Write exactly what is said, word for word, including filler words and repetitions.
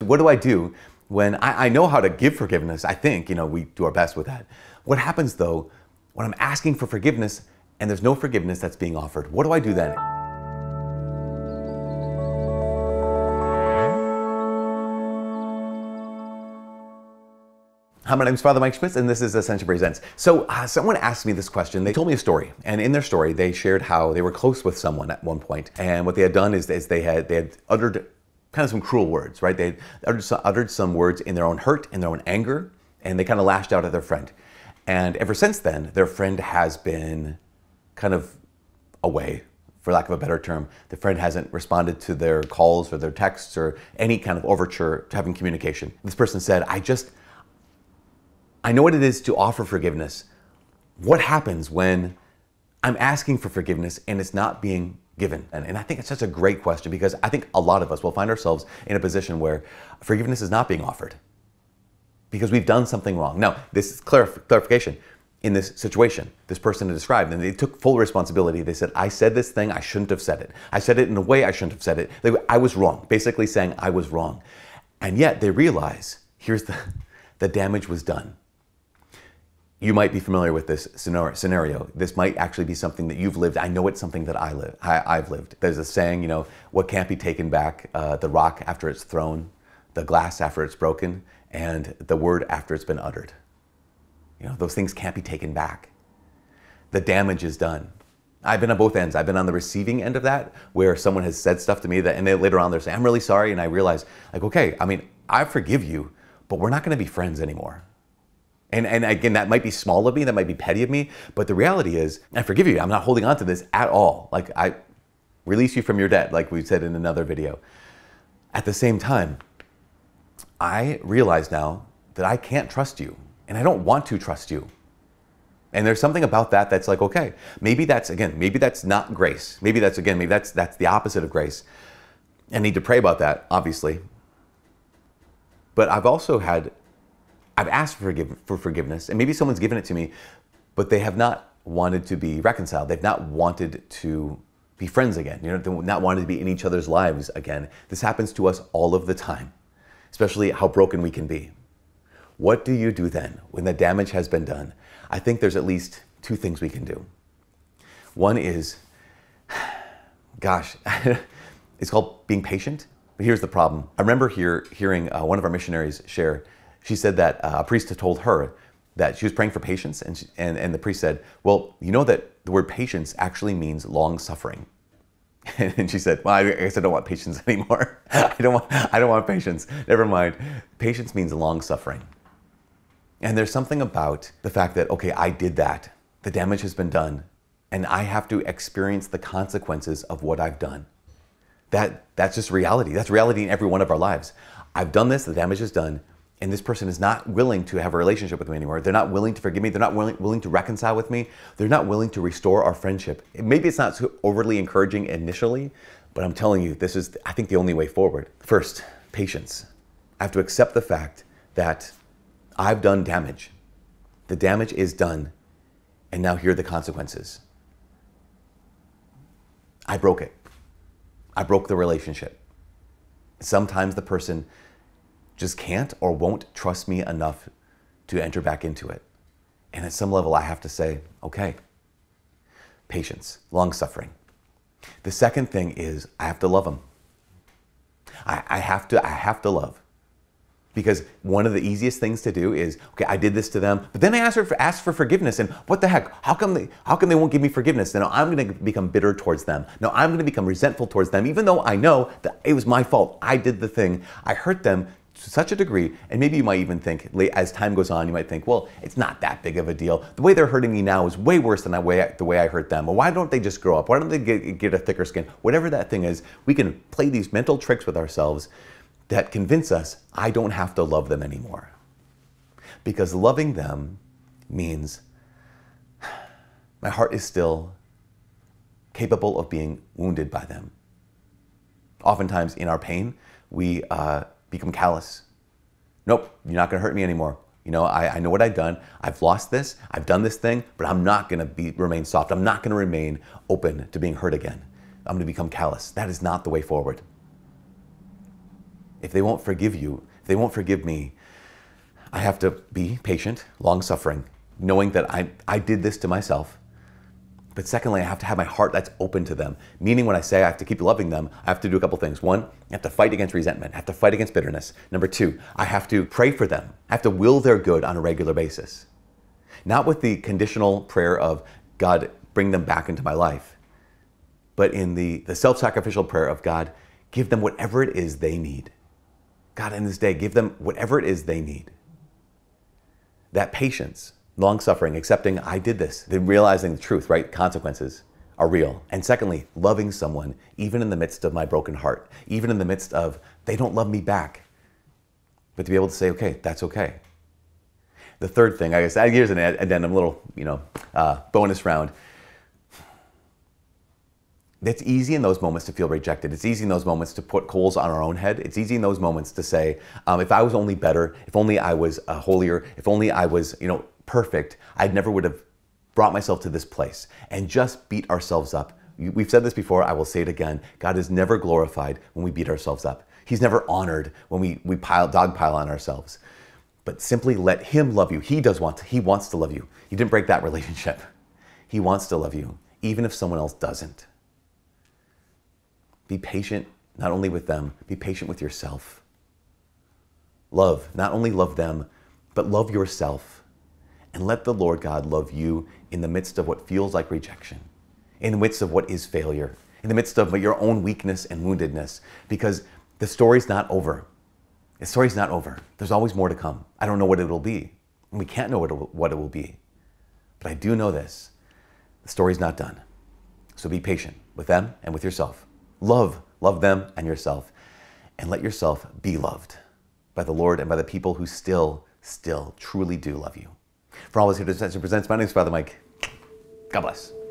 What do I do when I, I know how to give forgiveness? I think, you know, we do our best with that. What happens though when I'm asking for forgiveness and there's no forgiveness that's being offered? What do I do then? Hi, my name is Father Mike Schmitz, and this is Ascension Presents. So uh, someone asked me this question. They told me a story, and in their story, they shared how they were close with someone at one point, and what they had done is, is they had they had uttered kind of some cruel words, right? They had uttered, uttered some words in their own hurt, in their own anger, and they kind of lashed out at their friend. And ever since then, their friend has been kind of away, for lack of a better term. The friend hasn't responded to their calls or their texts or any kind of overture to having communication. This person said, I just... I know what it is to offer forgiveness. What happens when I'm asking for forgiveness and it's not being given? And, and I think it's such a great question, because I think a lot of us will find ourselves in a position where forgiveness is not being offered because we've done something wrong. Now, this is clarif- clarification. In this situation, this person described, and they took full responsibility. They said, I said this thing, I shouldn't have said it. I said it in a way I shouldn't have said it. They, I was wrong, basically saying I was wrong. And yet they realize, here's the, the damage was done. You might be familiar with this scenario. This might actually be something that you've lived. I know it's something that I live, I, I've lived. There's a saying, you know, what can't be taken back, uh, the rock after it's thrown, the glass after it's broken, and the word after it's been uttered. You know, those things can't be taken back. The damage is done. I've been on both ends. I've been on the receiving end of that, where someone has said stuff to me that, and they later on they're saying, I'm really sorry, and I realize, like, okay, I mean, I forgive you, but we're not gonna be friends anymore. And, and again, that might be small of me, that might be petty of me, but the reality is, I forgive you, I'm not holding on to this at all. Like, I release you from your debt, like we said in another video. At the same time, I realize now that I can't trust you, and I don't want to trust you. And there's something about that that's like, okay, maybe that's, again, maybe that's not grace. Maybe that's, again, maybe that's, that's the opposite of grace. I need to pray about that, obviously. But I've also had... I've asked for, forgive, for forgiveness, and maybe someone's given it to me, but they have not wanted to be reconciled. They've not wanted to be friends again. You know, they've not wanted to be in each other's lives again. This happens to us all of the time, especially how broken we can be. What do you do then when the damage has been done? I think there's at least two things we can do. One is, gosh, it's called being patient, but here's the problem. I remember here, hearing uh, one of our missionaries share. She said that a priest had told her that she was praying for patience, and, she, and, and the priest said, well, you know that the word patience actually means long-suffering. And she said, well, I guess I don't want patience anymore. I don't want, I don't want patience. Never mind. Patience means long-suffering. And there's something about the fact that, okay, I did that. The damage has been done, and I have to experience the consequences of what I've done. That, that's just reality. That's reality in every one of our lives. I've done this. The damage is done. And this person is not willing to have a relationship with me anymore. They're not willing to forgive me. They're not willing, willing to reconcile with me. They're not willing to restore our friendship. Maybe it's not so overly encouraging initially, but I'm telling you, this is, I think, the only way forward. First, patience. I have to accept the fact that I've done damage. The damage is done, and now here are the consequences. I broke it. I broke the relationship. Sometimes the person just can't or won't trust me enough to enter back into it. And at some level, I have to say, okay, patience, long-suffering. The second thing is I have to love them. I, I have to, I have to love. Because one of the easiest things to do is, okay, I did this to them, but then I asked for, asked for forgiveness, and what the heck? How come they, how come they won't give me forgiveness? Now I'm gonna become bitter towards them. Now I'm gonna become resentful towards them, even though I know that it was my fault. I did the thing, I hurt them to such a degree, and maybe you might even think, as time goes on, you might think, well, it's not that big of a deal. The way they're hurting me now is way worse than the way I, the way I hurt them. Or why don't they just grow up? Why don't they get, get a thicker skin? Whatever that thing is, we can play these mental tricks with ourselves that convince us I don't have to love them anymore. Because loving them means my heart is still capable of being wounded by them. Oftentimes in our pain, we... Uh, become callous. Nope, you're not going to hurt me anymore. You know, I, I know what I've done. I've lost this. I've done this thing, but I'm not going to be remain soft. I'm not going to remain open to being hurt again. I'm going to become callous. That is not the way forward. If they won't forgive you, if they won't forgive me, I have to be patient, long-suffering, knowing that I, I did this to myself. But secondly, I have to have my heart that's open to them. Meaning when I say I have to keep loving them, I have to do a couple things. One, I have to fight against resentment. I have to fight against bitterness. Number two, I have to pray for them. I have to will their good on a regular basis. Not with the conditional prayer of, God, bring them back into my life, but in the, the self-sacrificial prayer of, God, give them whatever it is they need. God, in this day, give them whatever it is they need. That patience, long-suffering, accepting I did this, then realizing the truth, right? Consequences are real. And secondly, loving someone, even in the midst of my broken heart, even in the midst of they don't love me back, but to be able to say, okay, that's okay. The third thing, I guess, here's an addendum, a little, you know, uh, bonus round. It's easy in those moments to feel rejected. It's easy in those moments to put coals on our own head. It's easy in those moments to say, um, if I was only better, if only I was uh, holier, if only I was, you know, perfect, I never would have brought myself to this place, and just beat ourselves up. We've said this before, I will say it again. God is never glorified when we beat ourselves up. He's never honored when we, we pile, dogpile on ourselves. But simply let him love you. He does want to, he wants to love you. You didn't break that relationship. He wants to love you, even if someone else doesn't. Be patient, not only with them, be patient with yourself. Love, not only love them, but love yourself. And let the Lord God love you in the midst of what feels like rejection, in the midst of what is failure, in the midst of your own weakness and woundedness, because the story's not over. The story's not over. There's always more to come. I don't know what it'll be, and we can't know what it will be. But I do know this, the story's not done. So be patient with them and with yourself. Love, love them and yourself, and let yourself be loved by the Lord and by the people who still, still truly do love you. For all of us here at Ascension Presents, my name is Father Mike. God bless.